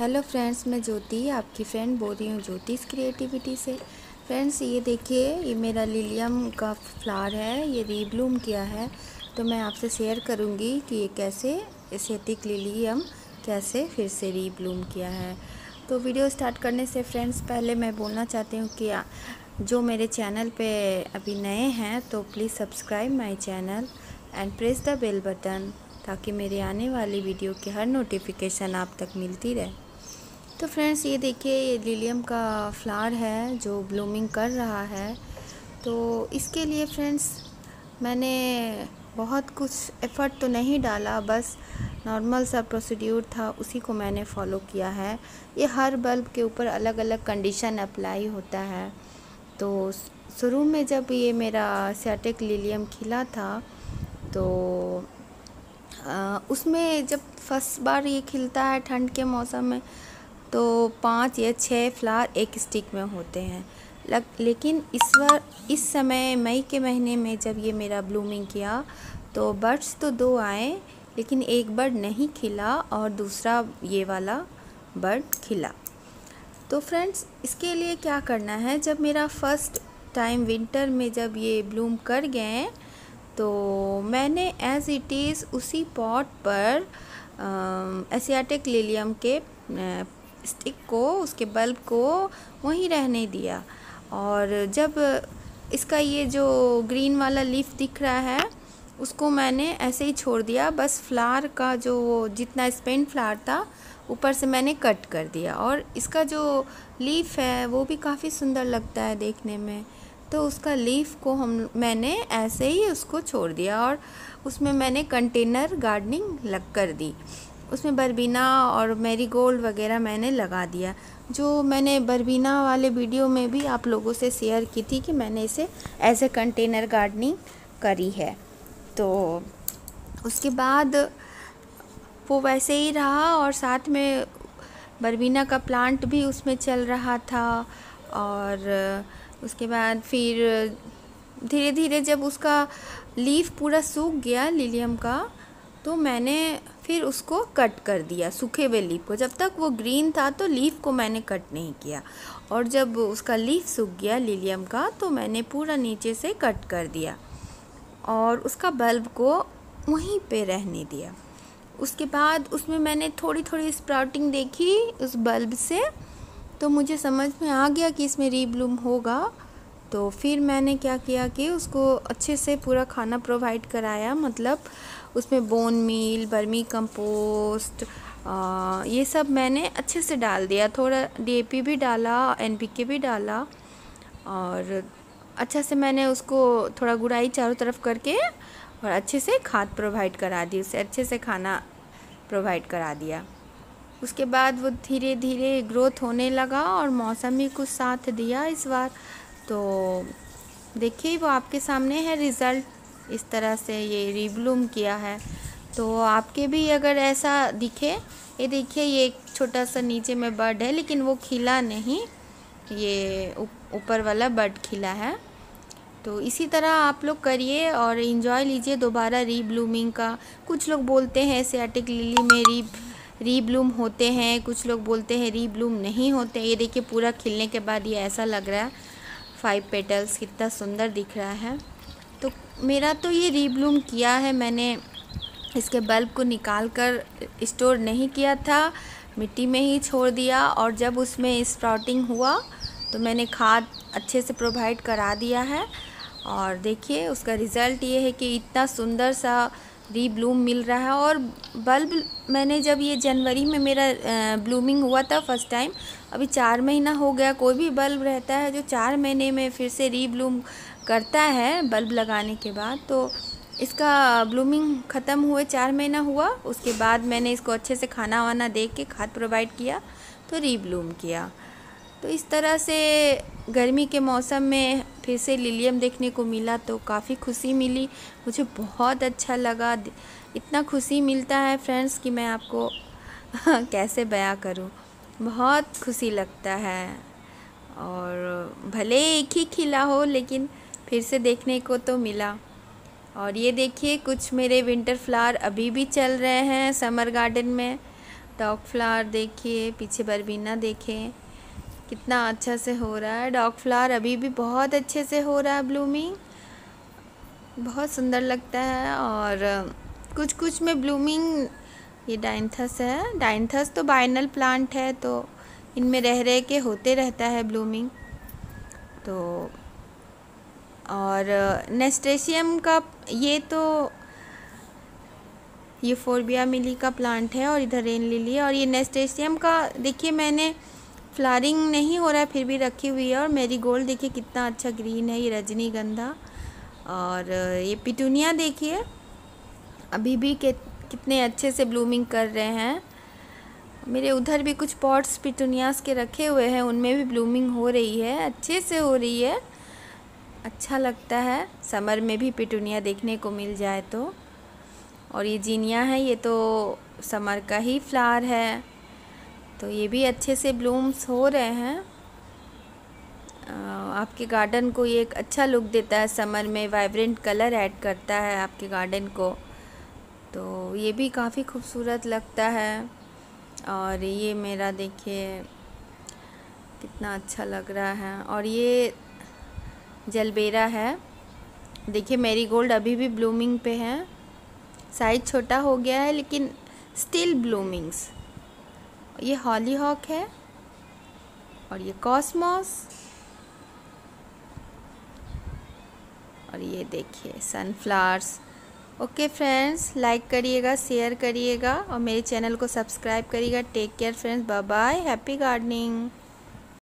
Hello friends, मैं ज्योति आपकी friend बोल रही हूँ ज्योति क्रिएटिविटी से। फ्रेंड्स ये देखिए, ये मेरा लिलियम का फ्लावर है, ये रीब्लूम किया है। तो मैं आपसे शेयर करूँगी कि ये कैसे एस्थेटिक लिलियम कैसे फिर से रीब्लूम किया है। तो वीडियो स्टार्ट करने से फ्रेंड्स पहले मैं बोलना चाहती हूँ कि जो मेरे चैनल पे अभी नए हैं तो please subscribe my channel and press the bell button, ताकि मेरे आने वाली वीडियो की हर नोटिफिकेशन आप तक मिलती रहे। तो फ्रेंड्स ये देखिए, ये लिलियम का फ्लावर है जो ब्लूमिंग कर रहा है। तो इसके लिए फ्रेंड्स मैंने बहुत कुछ एफर्ट तो नहीं डाला, बस नॉर्मल सा प्रोसीड्यूर था उसी को मैंने फॉलो किया है। ये हर बल्ब के ऊपर अलग अलग कंडीशन अप्लाई होता है। तो शुरू में जब ये मेरा एस्थेटिक लिलियम खिला था तो उसमें जब फर्स्ट बार ये खिलता है ठंड के मौसम में तो 5 या 6 फ्लावर एक स्टिक में होते हैं। लेकिन इस समय मई के महीने में जब ये मेरा ब्लूमिंग किया तो बर्ड्स तो 2 आए, लेकिन एक बर्ड नहीं खिला और दूसरा ये वाला बर्ड खिला। तो फ्रेंड्स इसके लिए क्या करना है, जब मेरा फर्स्ट टाइम विंटर में जब ये ब्लूम कर गए तो मैंने एज इट इज़ उसी पॉट पर एशियाटिक लिलियम के स्टिक को, उसके बल्ब को वहीं रहने दिया। और जब इसका ये जो ग्रीन वाला लीफ दिख रहा है उसको मैंने ऐसे ही छोड़ दिया, बस फ्लावर का जो जितना स्पेंड फ्लावर था ऊपर से मैंने कट कर दिया। और इसका जो लीफ है वो भी काफ़ी सुंदर लगता है देखने में, तो उसका लीफ को मैंने ऐसे ही उसको छोड़ दिया और उसमें मैंने कंटेनर गार्डनिंग लग कर दी। उसमें बरबीना और मैरीगोल्ड वगैरह मैंने लगा दिया, जो मैंने बरबीना वाले वीडियो में भी आप लोगों से शेयर की थी कि मैंने इसे एज ए कंटेनर गार्डनिंग करी है। तो उसके बाद वो वैसे ही रहा और साथ में बरबीना का प्लांट भी उसमें चल रहा था। और उसके बाद फिर धीरे धीरे जब उसका लीफ पूरा सूख गया लिलियम का तो मैंने फिर उसको कट कर दिया, सूखे हुए लीफ को। जब तक वो ग्रीन था तो लीफ को मैंने कट नहीं किया, और जब उसका लीफ सूख गया लिलियम का तो मैंने पूरा नीचे से कट कर दिया और उसका बल्ब को वहीं पे रहने दिया। उसके बाद उसमें मैंने थोड़ी थोड़ी स्प्राउटिंग देखी उस बल्ब से, तो मुझे समझ में आ गया कि इसमें रीब्लूम होगा। तो फिर मैंने क्या किया कि उसको अच्छे से पूरा खाना प्रोवाइड कराया, मतलब उसमें बोन मील, बर्मी कंपोस्ट ये सब मैंने अच्छे से डाल दिया। थोड़ा DAP भी डाला, NPK भी डाला और अच्छा से मैंने उसको थोड़ा गुड़ाई चारों तरफ करके और अच्छे से खाद प्रोवाइड करा दी, उसे अच्छे से खाना प्रोवाइड करा दिया। उसके बाद वो धीरे धीरे ग्रोथ होने लगा और मौसम भी कुछ साथ दिया इस बार। तो देखिए वो आपके सामने है रिज़ल्ट, इस तरह से ये रीब्लूम किया है। तो आपके भी अगर ऐसा दिखे, ये देखिए ये एक छोटा सा नीचे में बर्ड है लेकिन वो खिला नहीं, ये ऊपर वाला बर्ड खिला है। तो इसी तरह आप लोग करिए और इन्जॉय लीजिए दोबारा रीब्लूमिंग का। कुछ लोग बोलते हैं एशियाटिक लिली में रीब्लूम होते हैं, कुछ लोग बोलते हैं रीब्लूम नहीं होते। ये देखिए पूरा खिलने के बाद ये ऐसा लग रहा है, 5 पेटल्स कितना सुंदर दिख रहा है। तो मेरा तो ये रीब्लूम किया है, मैंने इसके बल्ब को निकाल कर स्टोर नहीं किया था, मिट्टी में ही छोड़ दिया। और जब उसमें स्प्राउटिंग हुआ तो मैंने खाद अच्छे से प्रोवाइड करा दिया है और देखिए उसका रिज़ल्ट ये है कि इतना सुंदर सा रीब्लूम मिल रहा है। और बल्ब मैंने जब ये जनवरी में मेरा ब्लूमिंग हुआ था फर्स्ट टाइम, अभी 4 महीना हो गया। कोई भी बल्ब रहता है जो 4 महीने में फिर से रीब्लूम करता है बल्ब लगाने के बाद। तो इसका ब्लूमिंग ख़त्म हुए 4 महीना हुआ, उसके बाद मैंने इसको अच्छे से खाना वाना दे के खाद प्रोवाइड किया तो रीब्लूम किया। तो इस तरह से गर्मी के मौसम में फिर से लिलियम देखने को मिला तो काफ़ी खुशी मिली, मुझे बहुत अच्छा लगा। इतना खुशी मिलता है फ्रेंड्स कि मैं आपको कैसे बयां करूँ, बहुत खुशी लगता है। और भले एक ही खिला हो लेकिन फिर से देखने को तो मिला। और ये देखिए कुछ मेरे विंटर फ्लावर अभी भी चल रहे हैं समर गार्डन में। डॉग फ्लावर देखिए, पीछे बरबीना देखें कितना अच्छा से हो रहा है। डॉग फ्लावर अभी भी बहुत अच्छे से हो रहा है ब्लूमिंग, बहुत सुंदर लगता है। और कुछ कुछ में ब्लूमिंग, ये डाइंथस है, डाइंथस तो बाइनल प्लांट है तो इनमें रह रहे के होते रहता है ब्लूमिंग। तो और नेस्टेशियम का ये तो यूफोरबिया मिली का प्लांट है और इधर रेन लिली। और ये नेस्टेशियम का देखिए मैंने फ्लावरिंग नहीं हो रहा है फिर भी रखी हुई है। और मेरी गोल्ड देखिए कितना अच्छा ग्रीन है, ये रजनी गंधा। और ये पिटूनिया देखिए अभी भी कितने अच्छे से ब्लूमिंग कर रहे हैं। मेरे उधर भी कुछ पॉट्स पिटूनियास के रखे हुए हैं, उनमें भी ब्लूमिंग हो रही है, अच्छे से हो रही है। अच्छा लगता है समर में भी पिटूनिया देखने को मिल जाए तो। और ये जीनिया है, ये तो समर का ही फ्लावर है, तो ये भी अच्छे से ब्लूम्स हो रहे हैं। आपके गार्डन को ये एक अच्छा लुक देता है, समर में वाइब्रेंट कलर ऐड करता है आपके गार्डन को, तो ये भी काफ़ी खूबसूरत लगता है। और ये मेरा देखिए कितना अच्छा लग रहा है। और ये जलबेरा है, देखिए मैरीगोल्ड अभी भी ब्लूमिंग पे है, साइज छोटा हो गया है लेकिन स्टिल ब्लूमिंग्स। ये हॉली हॉक है और ये कॉस्मॉस। और ये देखिए सनफ्लावर्स। ओके फ्रेंड्स, लाइक करिएगा, शेयर करिएगा और मेरे चैनल को सब्सक्राइब करिएगा। Take care friends, bye bye, happy gardening.